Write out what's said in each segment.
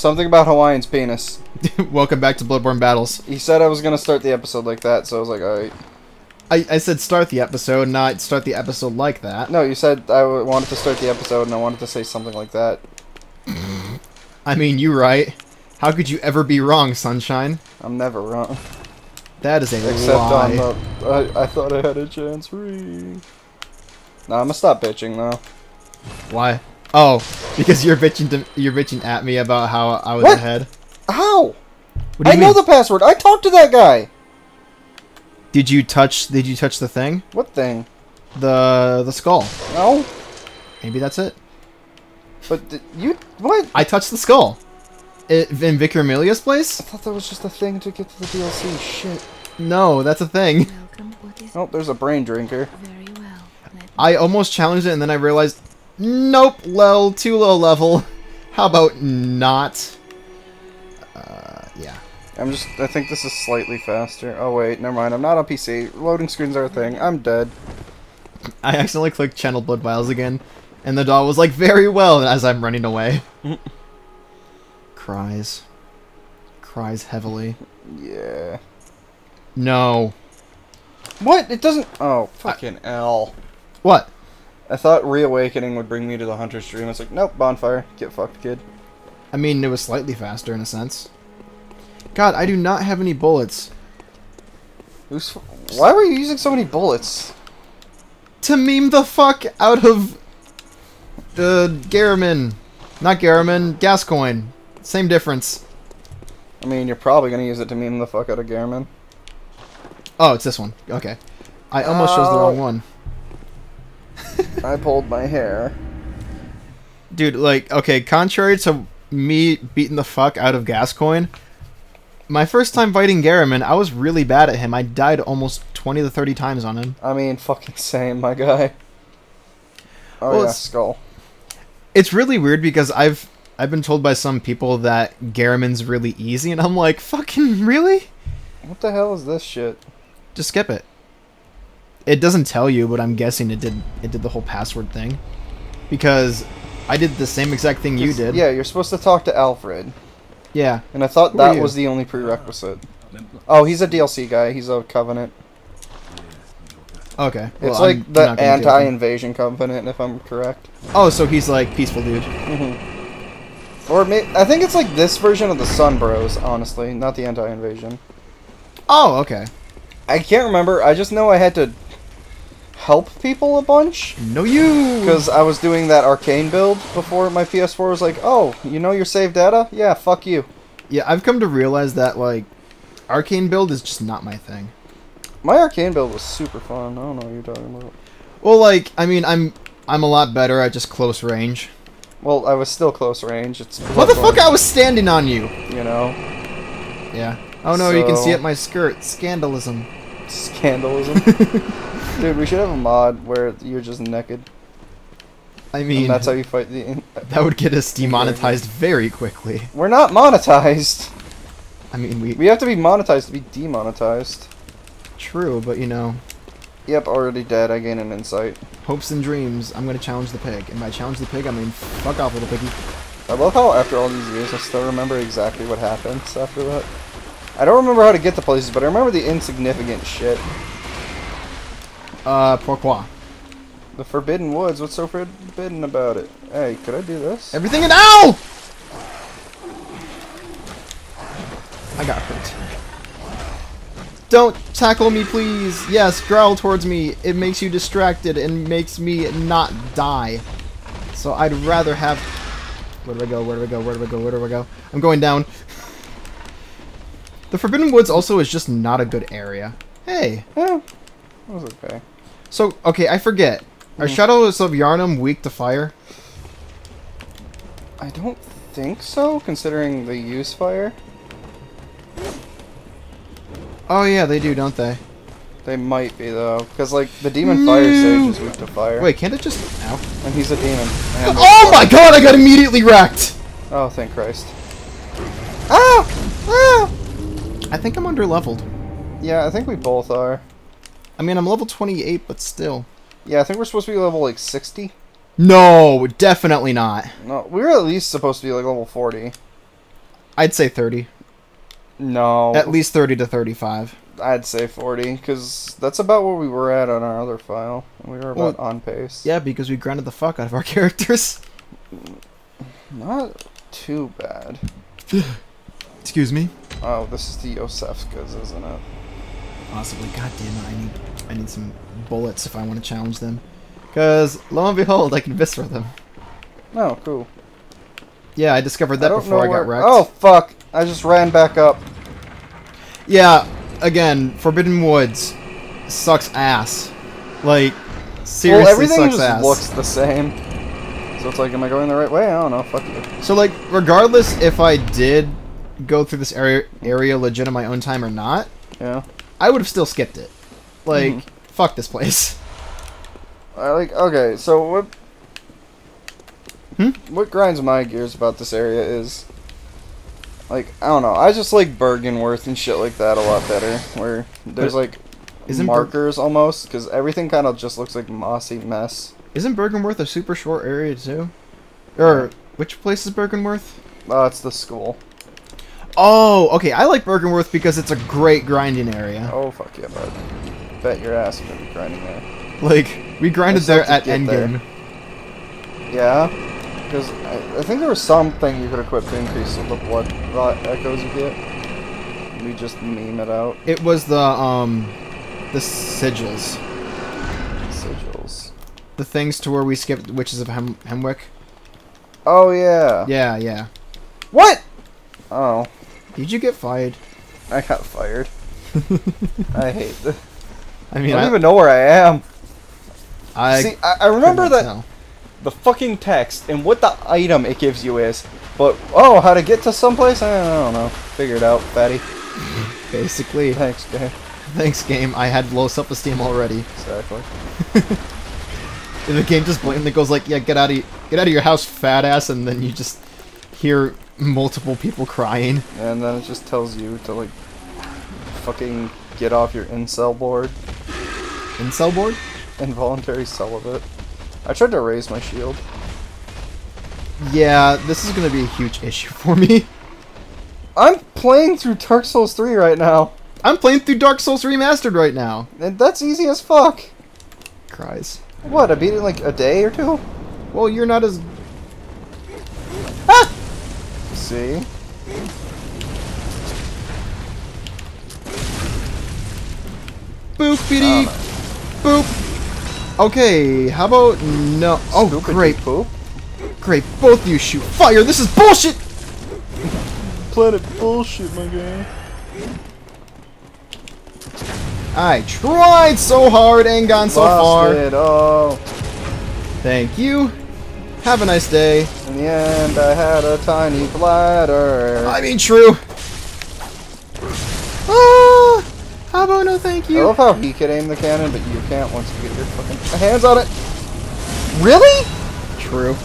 Something about Hawaiian's penis. Welcome back to Bloodborne Battles. He said I was going to start the episode like that, so I was like, alright. I said start the episode, not start the episode like that. No, you said I wanted to start the episode and I wanted to say something like that. I mean, you're right. How could you ever be wrong, Sunshine? I'm never wrong. That is a lie. Except on the... I thought I had a chance free. Nah, I'm gonna stop bitching now. Why? Oh, because you're bitching at me about how I was ahead. How? What do you mean? I know the password. I talked to that guy. Did you touch the thing? What thing? The skull. No. Maybe that's it. But what? I touched the skull. In Vicar Amelia's place? I thought that was just a thing to get to the DLC. Shit. No, that's a thing. Oh, there's a brain drinker. Very well. I almost challenged it and then I realized... Nope, lol, too low level. How about not? Yeah. I think this is slightly faster. Oh wait, never mind. I'm not on PC. Loading screens are a thing. I'm dead. I accidentally clicked Channel Blood Vials again, and the doll was like, "Very well," as I'm running away. Cries heavily. Yeah. No. What? It doesn't. Oh, fucking L. What? I thought reawakening would bring me to the Hunter's Dream. It's like, nope, bonfire. Get fucked, kid. I mean, it was slightly faster in a sense. God, I do not have any bullets. Why were you using so many bullets? To meme the fuck out of the Gehrman. Not Gehrman, Gascoigne. Same difference. I mean, you're probably gonna use it to meme the fuck out of Gehrman. Oh, it's this one. Okay. I almost chose the wrong one. I pulled my hair. Dude, like, okay, contrary to me beating the fuck out of Gascoigne, my first time fighting Gehrman, I was really bad at him. I died almost 20 to 30 times on him. I mean, fucking same, my guy. Oh, well, yeah, skull. It's really weird because I've been told by some people that Gehrman's really easy, and I'm like, fucking really? What the hell is this shit? Just skip it. It doesn't tell you, but I'm guessing it did the whole password thing. Because I did the same exact thing you did. Yeah, you're supposed to talk to Alfred. Yeah. And I thought that was the only prerequisite. Oh, he's a DLC guy. He's a Covenant. Okay. Well, it's like the anti-invasion Covenant, if I'm correct. Oh, so he's like peaceful dude. Mm-hmm. Or I think it's like this version of the Sun Bros, honestly. Not the anti-invasion. Oh, okay. I can't remember. I just know I had to... help people a bunch. No, you. Because I was doing that arcane build before my PS4 was like, oh, you know your save data? Yeah, fuck you. Yeah, I've come to realize that, like, arcane build is just not my thing. My arcane build was super fun. I don't know what you're talking about. Well, like, I mean, I'm a lot better at just close range. Well, I was still close range. It's what the fuck? I was standing on you. You know? Yeah. Oh no, so... you can see it my skirt. Scandalism. Scandalism. Dude, we should have a mod where you're just naked. I mean... and that's how you fight the... that would get us demonetized very quickly. We're not monetized! I mean, we... we have to be monetized to be demonetized. True, but you know... Yep, already dead. I gain an insight. Hopes and dreams. I'm gonna challenge the pig. And by challenge the pig, I mean fuck off, little piggy. I love how after all these years, I still remember exactly what happens after that. I don't remember how to get to places, but I remember the insignificant shit. Pourquoi? The Forbidden Woods, what's so forbidden about it? Hey, could I do this? Everything in OW! I got hurt. Don't tackle me, please! Yes, growl towards me. It makes you distracted and makes me not die. So I'd rather have... Where do I go? Where do I go? Where do I go? Where do I go? I'm going down. The Forbidden Woods also is just not a good area. Hey! Yeah. That was okay. So, okay, I forget. Are Shadows of Yharnam weak to fire? I don't think so, considering they use fire. Oh, yeah, they do, don't they? They might be, though. Because, like, the demon Fire Sage is weak to fire. Wait, can't it just... Ow. And he's a demon. Oh, my God, I got immediately wrecked! Oh, thank Christ. Ah! Ah! I think I'm underleveled. Yeah, I think we both are. I mean, I'm level 28, but still. Yeah, I think we're supposed to be level, like, 60. No, definitely not. No, we were at least supposed to be, like, level 40. I'd say 30. No. At least 30 to 35. I'd say 40, because that's about where we were at on our other file. We were about on pace. Yeah, because we grinded the fuck out of our characters. Not too bad. Excuse me? Oh, this is the Yosefka's, isn't it? Possibly. God damn it, I need some bullets if I want to challenge them. Because, lo and behold, I can viscer them. Oh, cool. Yeah, I discovered that before I got wrecked. Oh, fuck. I just ran back up. Yeah, again, Forbidden Woods sucks ass. Like, seriously sucks ass. Well, everything just looks the same. So it's like, am I going the right way? I don't know. Fuck you. So, like, regardless if I did go through this area legit on my own time or not, yeah, I would have still skipped it. Like, fuck this place. Okay, so what grinds my gears about this area is, like, I don't know. I just like Byrgenwerth and shit like that a lot better, where there's, like, markers almost, because everything kind of just looks like mossy mess. Isn't Byrgenwerth a super short area, too? Or, which place is Byrgenwerth? Oh, it's the school. Oh, okay. I like Byrgenwerth because it's a great grinding area. Oh, fuck yeah, bud. Bet your ass you're gonna be grinding there. Like, we grinded there at endgame. Yeah? Because I think there was something you could equip to increase the blood rot echoes you get. We just meme it out. It was the sigils. Sigils. The things to where we skipped Witches of Hemwick. Oh, yeah. Yeah, yeah. What? Oh. Did you get fired? I got fired. I hate this. I mean, I don't even know where I am. See, I remember that the fucking text and what the item it gives you is, but oh, how to get to someplace? I don't know. Figure it out, fatty. Basically. Thanks, game. Thanks, game. I had low self-esteem already. Exactly. And the game just blatantly goes like, "Yeah, get out of your house, fat ass," and then you just hear multiple people crying. And then it just tells you to like fucking get off your incel board. Incel board? Involuntary celibate. I tried to raise my shield. Yeah, this is gonna be a huge issue for me. I'm playing through Dark Souls 3 right now. I'm playing through Dark Souls Remastered right now. And that's easy as fuck. Cries. What, I beat it in like a day or two? Well, you're not as... Ah! See? Boop, bitty! Boop! Okay, how about no? Oh, Stupid great. Poop. Great, both of you shoot fire. This is bullshit. Planet bullshit, my guy. I tried so hard and gone so far. Lost it all. Thank you. Have a nice day. In the end, I had a tiny bladder. I mean, true. How about no thank you? I love how he could aim the cannon, but you can't once you get your fucking hands on it. Really? True.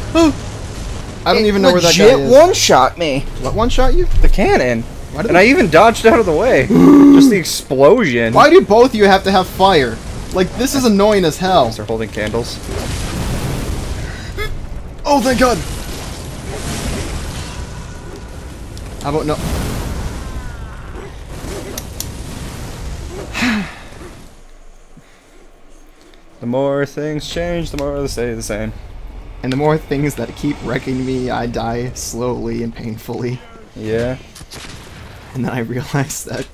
I don't even know where that guy is. Legit one-shot me. What one-shot you? The cannon. And I even dodged out of the way. Just the explosion. Why do both of you have to have fire? Like, this is annoying as hell. They're holding candles. Oh, thank God. How about no... The more things change, the more they stay the same. And the more things that keep wrecking me, I die slowly and painfully. Yeah. And then I realize that...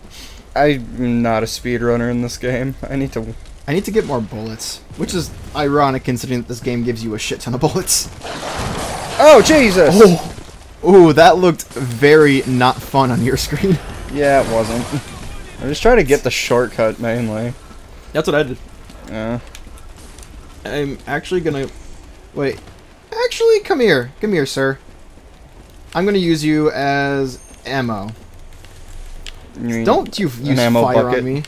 I'm not a speedrunner in this game. I need to get more bullets. Which is ironic considering that this game gives you a shit ton of bullets. Oh, Jesus! Oh. Ooh, that looked very not fun on your screen. Yeah, it wasn't. I'm just trying to get the shortcut, mainly. That's what I did. Yeah. I'm actually gonna... Wait. Actually, come here. Come here, sir. I'm gonna use you as ammo. You don't you use ammo fire bucket on me.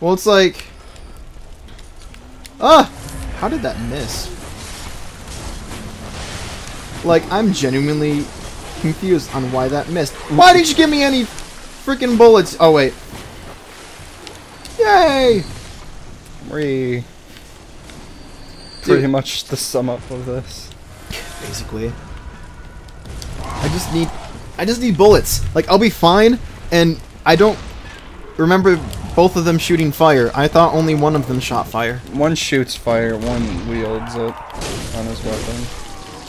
Well, it's like... Ah! How did that miss? Like, I'm genuinely confused on why that missed. Why did you give me any freaking bullets? Oh, wait. Yay! Re... Pretty much the sum up of this. Basically. I just need... I just need bullets. Like, I'll be fine, and I don't remember both of them shooting fire. I thought only one of them shot fire. One shoots fire, one wields it on his weapon.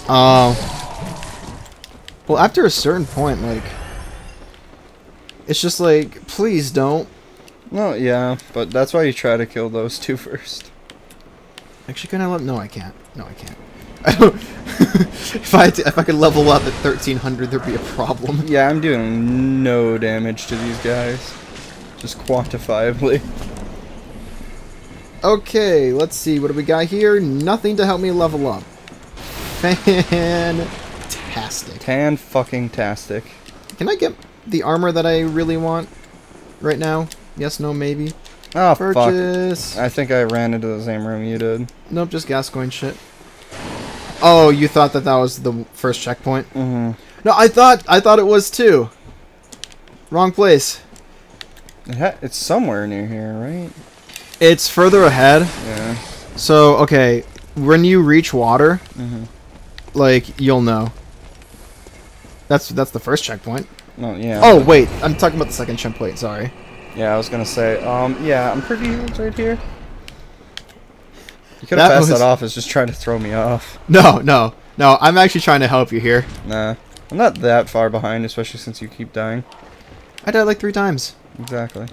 Oh. Well, after a certain point, like... It's just like, please don't. No, yeah, but that's why you try to kill those two first. Actually, can I level? No, I can't. No, I can't. I don't. If I could level up at 1300, there'd be a problem. Yeah, I'm doing no damage to these guys, just quantifiably. Okay, let's see. What do we got here? Nothing to help me level up. Fantastic. Tan fucking tastic. Can I get the armor that I really want right now? Yes, no, maybe. Oh, purchase. Fuck. I think I ran into the same room you did. Nope, just Gascoigne shit. Oh, you thought that that was the first checkpoint? Mm-hmm. No, I thought it was too. Wrong place. It's somewhere near here, right? It's further ahead. Yeah. So, okay, when you reach water, mm-hmm. like, you'll know. That's the first checkpoint. Oh, yeah. Oh, wait, I'm talking about the second checkpoint, sorry. Yeah, I was gonna say, yeah, I'm pretty sure it's right here. You could have passed that off as just trying to throw me off. No, no, no, I'm actually trying to help you here. Nah, I'm not that far behind, especially since you keep dying. I died like 3 times. Exactly.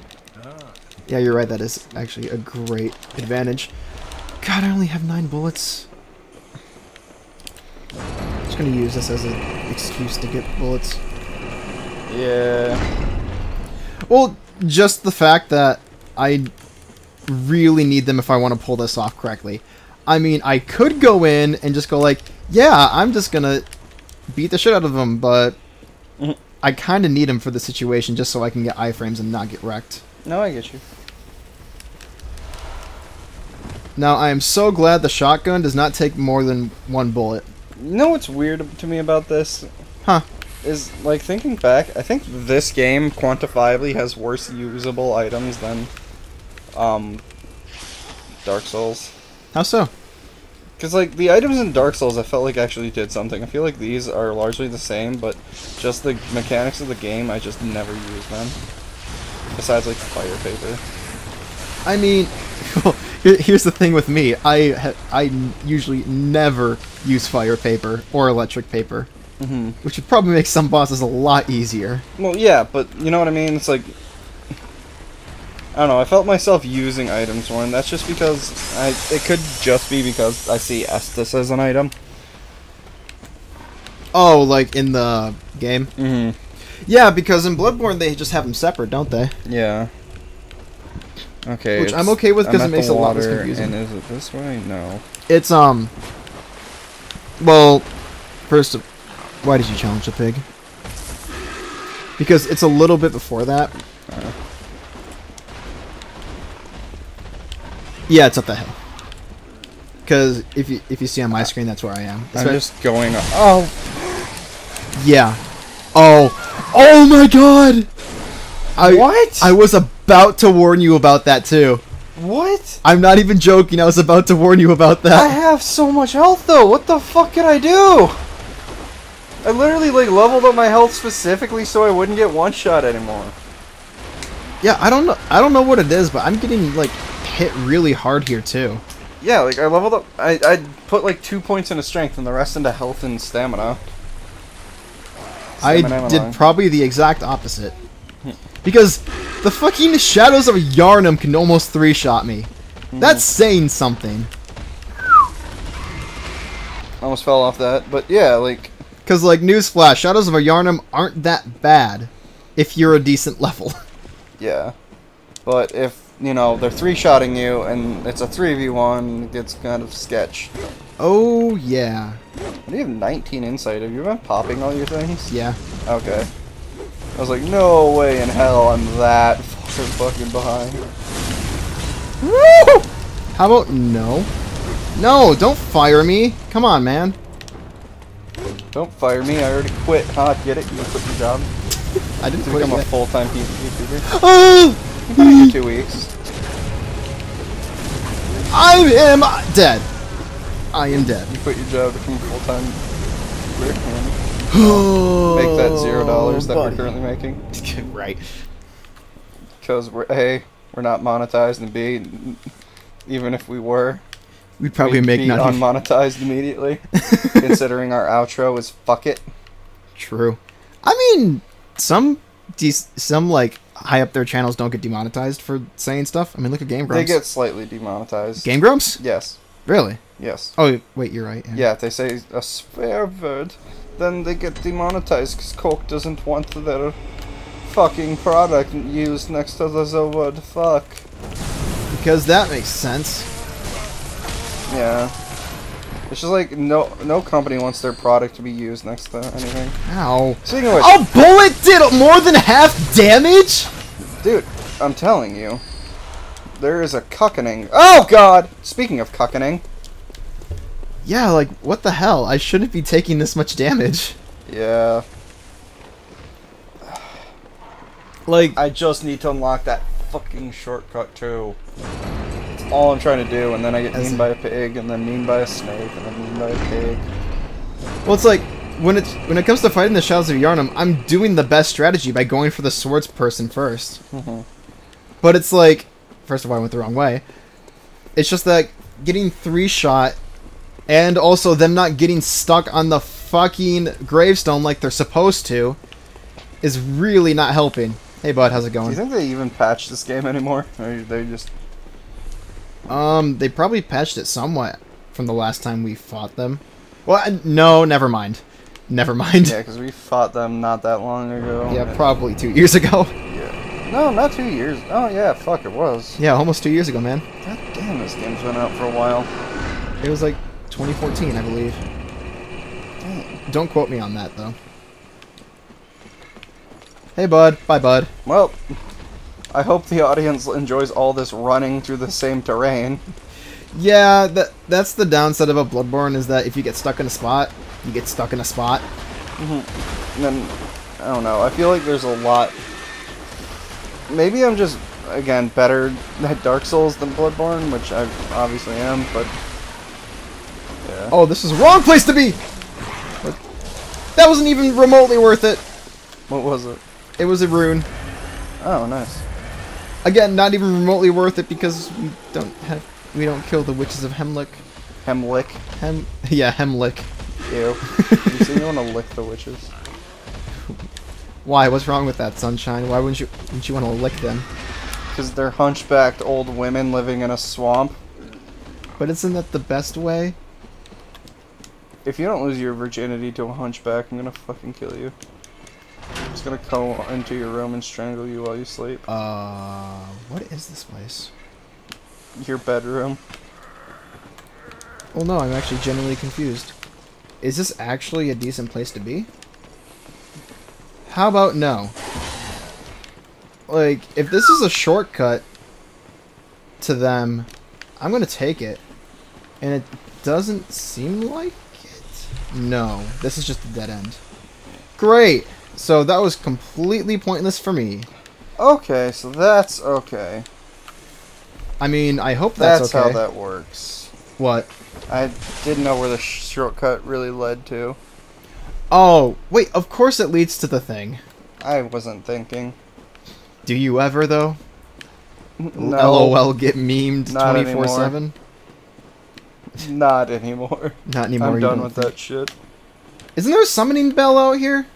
Yeah, you're right, that is actually a great advantage. God, I only have 9 bullets. I'm just gonna use this as an excuse to get bullets. Yeah. Well... Just the fact that I really need them if I want to pull this off correctly. I mean, I could go in and just go like, yeah, I'm just going to beat the shit out of them, but I kind of need them for the situation just so I can get iframes and not get wrecked. No, I get you. Now, I am so glad the shotgun does not take more than 1 bullet. You know what's weird to me about this? Huh. Is, like, thinking back, I think this game quantifiably has worse usable items than Dark Souls. How so? Because, like, the items in Dark Souls I felt like actually did something. I feel like these are largely the same, but just the mechanics of the game, I just never use them. Besides, like, fire paper. I mean, well, here's the thing with me. I usually never use fire paper or electric paper. Mm-hmm. Which would probably make some bosses a lot easier. Well, yeah, but you know what I mean? It's like... I don't know, I felt myself using items more, and that's just because... It could just be because I see Estus as an item. Oh, like in the game? Mm-hmm. Yeah, because in Bloodborne they just have them separate, don't they? Yeah. Okay. Which I'm okay with because it makes it a lot less confusing. And is it this way? No. It's, Well, first of all... Why did you challenge the pig? Because it's a little bit before that. Yeah, it's up that hill. Because if you see on my screen, that's where I am. That's I'm just going. Oh. Yeah. Oh. Oh my God. What? I was about to warn you about that too. What? I'm not even joking. I was about to warn you about that. I have so much health though. What the fuck can I do? I literally, like, leveled up my health specifically so I wouldn't get one-shot anymore. Yeah, I don't know what it is, but I'm getting, like, hit really hard here, too. Yeah, like, I leveled up... I put, like, 2 points into strength and the rest into health and stamina. I did probably the exact opposite. Because the fucking Shadows of Yharnam can almost 3-shot me. Mm-hmm. That's saying something. I almost fell off that, but yeah, like... Because, like, newsflash, Shadows of Yharnam aren't that bad if you're a decent level. Yeah. But if, you know, they're 3-shotting you and it's a 3v1, it gets kind of sketch. Oh, yeah. You have 19 insight. Have you been popping all your things? Yeah. Okay. I was like, no way in hell I'm that fucking behind. Woo! How about no? No, don't fire me. Come on, man. Don't fire me, I already quit, huh? Get it? You quit your job? I didn't quit. I'm a full-time YouTuber. Oh! You've been 2 weeks. I am dead. I am dead. You quit your job to become a full-time YouTuber. Make that $0 that we're currently making. Right. Because we're A, we're not monetized, and B, even if we were, we'd probably make nothing. Unmonetized immediately, considering our outro is fuck it. True. I mean, some like high up their channels don't get demonetized for saying stuff. I mean, look at Game Grumps. They get slightly demonetized. Game Grumps? Yes. Really? Yes. Oh wait, you're right. Yeah, yeah, if they say a swear word, then they get demonetized because Coke doesn't want their fucking product used next to the word fuck. Because that makes sense. Yeah. It's just like no company wants their product to be used next to anything. Ow. Speaking of which, a bullet did more than half damage? Dude, I'm telling you. There is a cuckening. Oh god! Speaking of cuckening. Yeah, like, what the hell? I shouldn't be taking this much damage. Yeah. Like, I just need to unlock that fucking shortcut too. It's all I'm trying to do, and then I get mean by a pig, and then mean by a snake, and then mean by a pig. Well, it's like, when it comes to fighting the Shadows of Yharnam, I'm doing the best strategy by going for the swords person first. Mm-hmm. But it's like, first of all, I went the wrong way. It's just that getting three-shot, and also them not getting stuck on the fucking gravestone like they're supposed to, is really not helping. Hey, bud, how's it going? Do you think they even patched this game anymore? Or they just... they probably patched it somewhat from the last time we fought them. Well, no, never mind. Never mind. Yeah, because we fought them not that long ago. Yeah, probably 2 years ago. Yeah. No, not 2 years. Oh, yeah, fuck, it was. Yeah, almost 2 years ago, man. God damn, this game's been out for a while. It was like 2014, I believe. Dang. Don't quote me on that, though. Hey, bud. Bye, bud. Well, I hope the audience enjoys all this running through the same terrain. Yeah, that's the downside of a Bloodborne, is that if you get stuck in a spot, you get stuck in a spot. Mm-hmm. And then, I don't know, I feel like there's a lot... Maybe I'm just, again, better at Dark Souls than Bloodborne, which I obviously am, but... Yeah. Oh, this is the wrong place to be! But that wasn't even remotely worth it! What was it? It was a rune. Oh, nice. Again, not even remotely worth it because we don't kill the witches of Hemwick. Hemwick. Yeah, Hemwick. Ew. So you want to lick the witches? Why? What's wrong with that, Sunshine? Why wouldn't you want to lick them? Because they're hunchbacked old women living in a swamp. But isn't that the best way? If you don't lose your virginity to a hunchback, I'm gonna fucking kill you. I'm just gonna go into your room and strangle you while you sleep. What is this place? Your bedroom. Well, no, I'm actually genuinely confused. Is this actually a decent place to be? How about no? Like, if this is a shortcut to them, I'm gonna take it. And it doesn't seem like it. No, this is just a dead end. Great! So that was completely pointless for me. Okay, so that's okay. I mean, I hope that's okay. That's how that works. What? I didn't know where the shortcut really led to. Oh, wait, of course it leads to the thing. I wasn't thinking. Do you ever, though? No. LOL get memed 24/7? Not anymore. Not anymore. I'm done with that shit. Isn't there a summoning bell out here?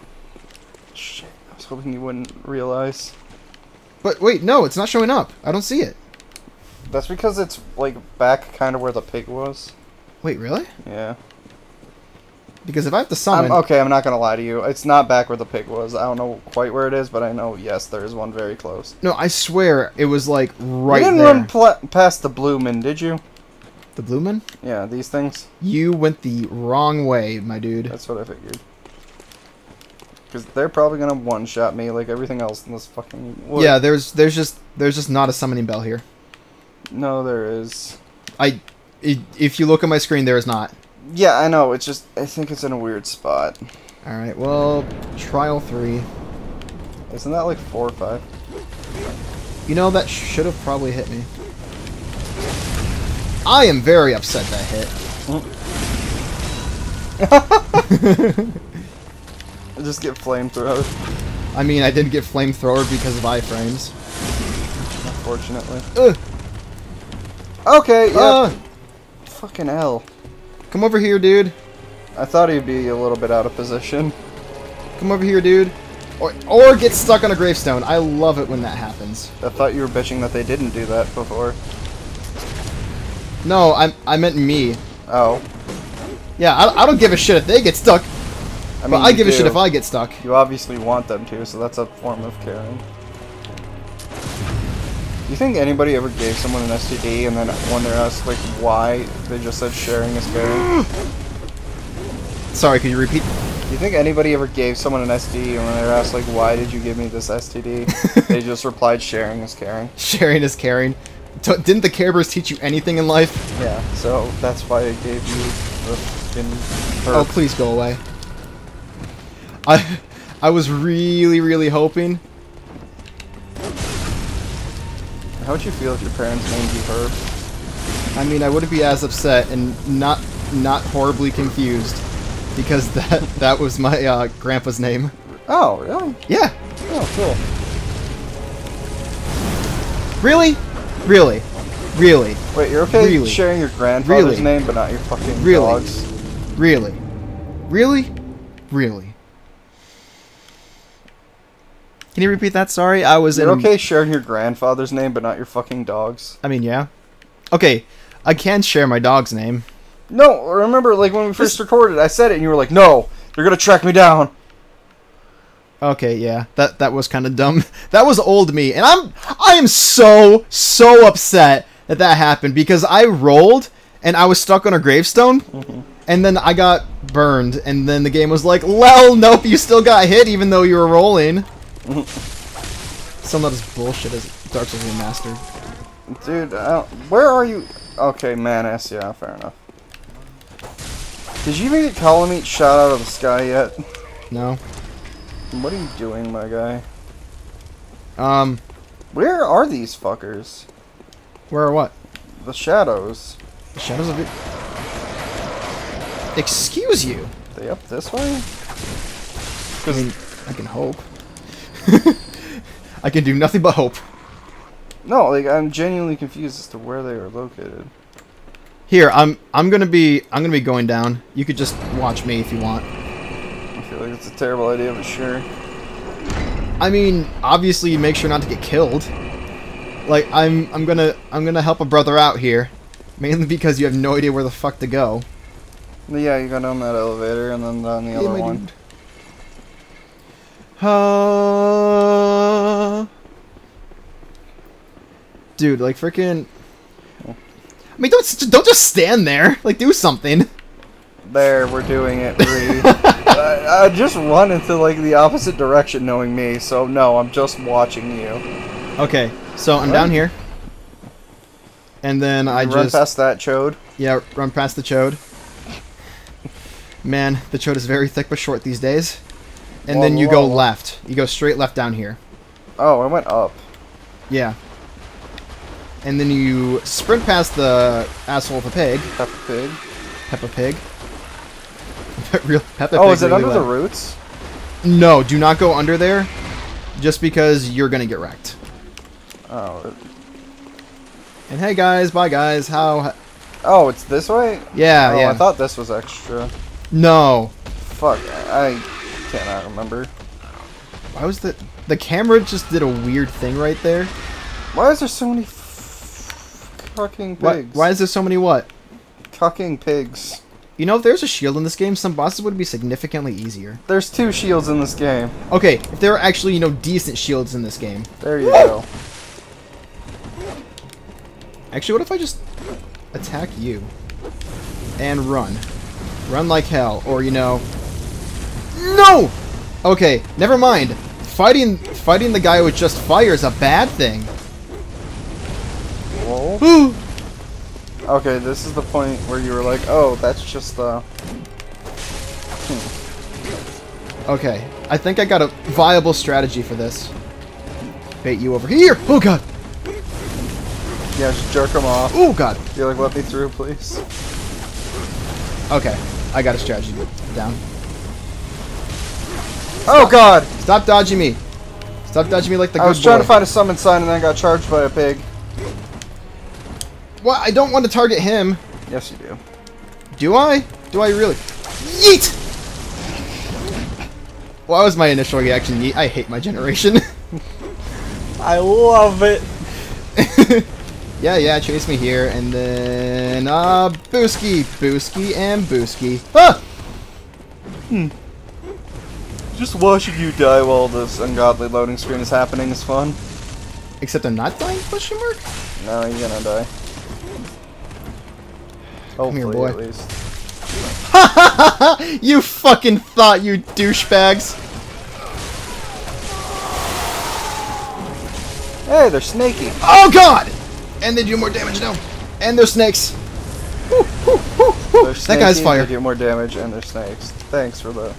Shit, I was hoping you wouldn't realize. But wait, no, it's not showing up. I don't see it. That's because it's, like, back kind of where the pig was. Wait, really? Yeah. Because if I have to summon... okay, I'm not going to lie to you. It's not back where the pig was. I don't know quite where it is, but I know, yes, there is one very close. No, I swear, it was, like, right there. You didn't run past the blue men, did you? The blue men? Yeah, these things. You went the wrong way, my dude. That's what I figured. Because they're probably gonna one-shot me like everything else in this fucking wood. Yeah, there's just not a summoning bell here. No, there is. If you look at my screen, there is not. Yeah, I know. It's just I think it's in a weird spot. All right. Well, trial 3. Isn't that like 4 or 5? You know that should have probably hit me. I am very upset that hit. Just get flamethrowed. I mean, I did get flamethrower because of iframes. Unfortunately. Okay, yeah. Fucking hell. Come over here, dude. I thought he'd be a little bit out of position. Come over here, dude. Or get stuck on a gravestone. I love it when that happens. I thought you were bitching that they didn't do that before. No, I meant me. Oh. Yeah, I don't give a shit if they get stuck. I mean, but I give a shit if I get stuck. You obviously want them to, so that's a form of caring. You think anybody ever gave someone an STD and then when they're asked, like, why, they just said sharing is caring? Sorry, could you repeat? You think anybody ever gave someone an STD and when they're asked, like, why did you give me this STD, they just replied, sharing is caring. Sharing is caring. Didn't the Care Bears teach you anything in life? Yeah, so that's why they gave you the fucking herb. Oh, please go away. I was really, really hoping. How would you feel if your parents named you Herb? I mean, I wouldn't be as upset and not horribly confused, because that was my grandpa's name. Oh, really? Yeah. Oh, cool. Really? Really? Really? Wait, you're okay really? Sharing your grandfather's really? Name, but not your fucking really? Dog's? Really? Really? Really? Can you repeat that? Sorry, I was in... You're okay sharing your grandfather's name, but not your fucking dog's? I mean, yeah. Okay, I can share my dog's name. No, remember, like, when we first recorded, I said it, and you were like, no, you're gonna track me down. Okay, yeah, that was kind of dumb. That was old me, and I am so, so upset that that happened, because I rolled, and I was stuck on a gravestone, and then I got burned, and then the game was like, lol, nope, you still got hit, even though you were rolling. Some of this bullshit is Dark Souls Remastered. Dude, where are you? Okay, man-ass, yeah, fair enough. Did you even get Colomite shot out of the sky yet? No. What are you doing, my guy? Where are these fuckers? Where are what? The shadows. The shadows of it. Excuse you. They up this way? I mean, I can hope. I can do nothing but hope. No, like, I'm genuinely confused as to where they are located. Here, I'm gonna be going down. You could just watch me if you want. I feel like it's a terrible idea, but sure. I mean, obviously you make sure not to get killed. Like, I'm gonna help a brother out here. Mainly because you have no idea where the fuck to go. Yeah, you go down that elevator and then down the other one. Dude. Dude, like, freaking... I mean, don't just stand there. Like, do something. There, we're doing it, Bree. I just run into, like, the opposite direction knowing me, so no, I'm just watching you. Okay, so I'm down here. And then I just... Run past that chode. Yeah, run past the chode. Man, the chode is very thick but short these days. And then you go left. You go straight left down here. Oh, I went up. Yeah. And then you sprint past the asshole of a pig. Peppa Pig. Peppa Pig. Peppa Pig. Oh, is it under the roots? No, do not go under there. Just because you're going to get wrecked. Oh. And hey, guys. Bye, guys. How... Oh, it's this way? Yeah, yeah. I thought this was extra. No. Fuck. I cannot remember. Why was the camera just did a weird thing right there? Why is there so many fucking pigs? Why is there so many what? Fucking pigs. You know, if there's a shield in this game, some bosses would be significantly easier. There's two shields in this game. Okay, if there are actually, you know, decent shields in this game. There you go. Actually, what if I just attack you and run? Run like hell, or you know. No! Okay, never mind. Fighting the guy with just fire is a bad thing. Whoa. Okay, this is the point where you were like, oh, that's just the... Okay, I think I got a viable strategy for this. Bait you over here! Oh, God! Yeah, just jerk him off. Oh, God! You're like, let me through, please. Okay, I got a strategy down. Oh god! Stop dodging me. Stop dodging me like the good boy. I was trying to find a summon sign and then I got charged by a pig. Well, I don't want to target him. Yes, you do. Do I? Do I really? Yeet! Well, that was my initial reaction. Yeet. I hate my generation. I love it. Yeah, chase me here, and then, Booski, Booski, and Booski. Ah! Just watching you die while this ungodly loading screen is happening is fun. Except I'm not dying, question mark? No, you're gonna die. Hopefully, come here, boy. At least. You fucking thought, you douchebags! Hey, they're snaky. Oh, God! And they do more damage now. And they're snakes. Woo, woo, woo, woo. They're that guy's fire. They do more damage and they're snakes. Thanks for the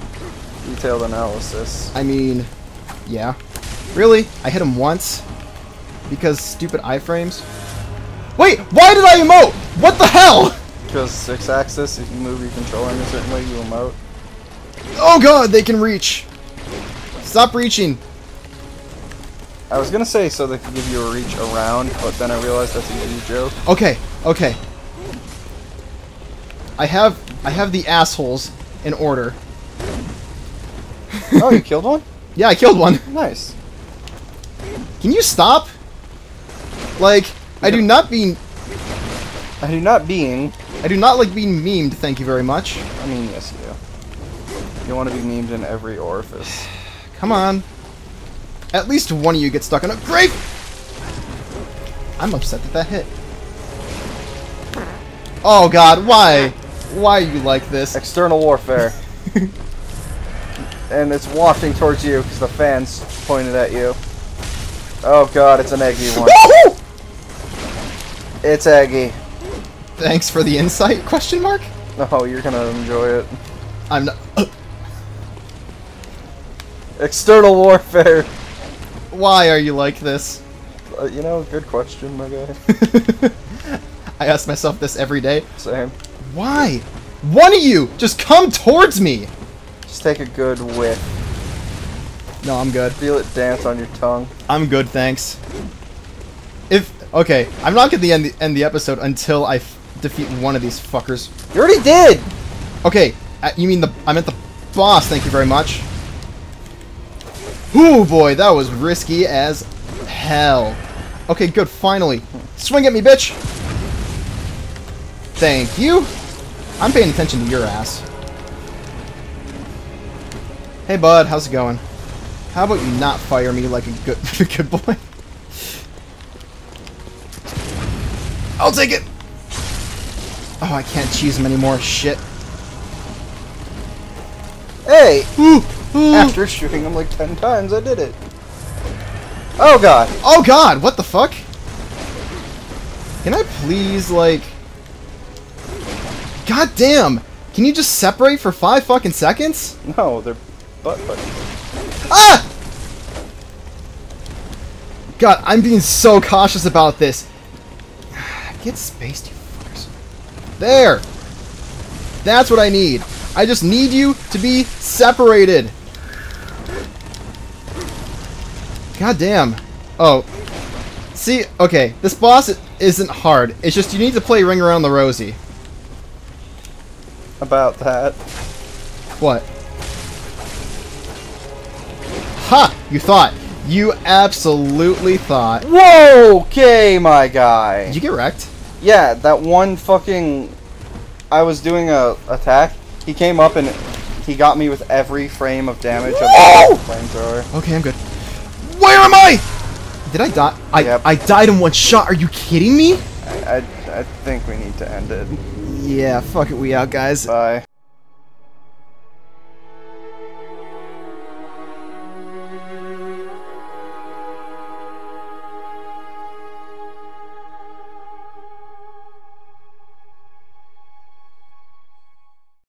detailed analysis. I mean, yeah. Really? I hit him once? Because stupid iframes? Wait, why did I emote? What the hell? Because 6-axis, if you move your controller in a certain way, you emote. Oh god, they can reach. Stop reaching. I was gonna say so they could give you a reach around, but then I realized that's a huge joke. Okay, okay. I have the assholes in order. Oh, you killed one? Yeah, I killed one. Nice. Can you stop? Like, I do not like being memed, thank you very much. I mean, yes you do. You want to be memed in every orifice. Come on. At least one of you gets stuck in a grave! I'm upset that that hit. Oh god, why? Why are you like this? External warfare. And it's wafting towards you because the fans pointed at you. Oh god, it's an Eggy one. Woohoo! It's Eggy. Thanks for the insight, question mark? Oh, you're gonna enjoy it. I'm not... External warfare. Why are you like this? You know, good question, my guy. I ask myself this every day. Same. Why? One of you! Just come towards me! Just take a good whiff. No, I'm good. Feel it dance on your tongue. I'm good, thanks. Okay, I'm not going to end the episode until I defeat one of these fuckers. You already did! Okay, you mean I meant the boss, thank you very much. Ooh, boy, that was risky as hell. Okay, good, finally. Swing at me, bitch! Thank you. I'm paying attention to your ass. Hey, bud, how's it going? How about you not fire me like a good boy? I'll take it! Oh, I can't cheese him anymore, shit. Hey! Ooh! After shooting him like 10 times, I did it. Oh god! Oh god! What the fuck? Can I please, like... God damn! Can you just separate for 5 fucking seconds? No, they're butt buddies. Ah! God, I'm being so cautious about this. Get spaced, you fuckers. There! That's what I need. I just need you to be separated. God damn. Oh. See, okay, this boss isn't hard. It's just you need to play Ring Around the Rosie. About that. What? Ha! You thought. You absolutely thought. Whoa! Okay, my guy. Did you get wrecked? Yeah, that one fucking... I was doing a attack. He came up and he got me with every frame of damage of the flamethrower. Okay, I'm good. Where am I? Did I die? Yep. I died in one shot. Are you kidding me? I think we need to end it. Yeah, fuck it, we out, guys. Bye.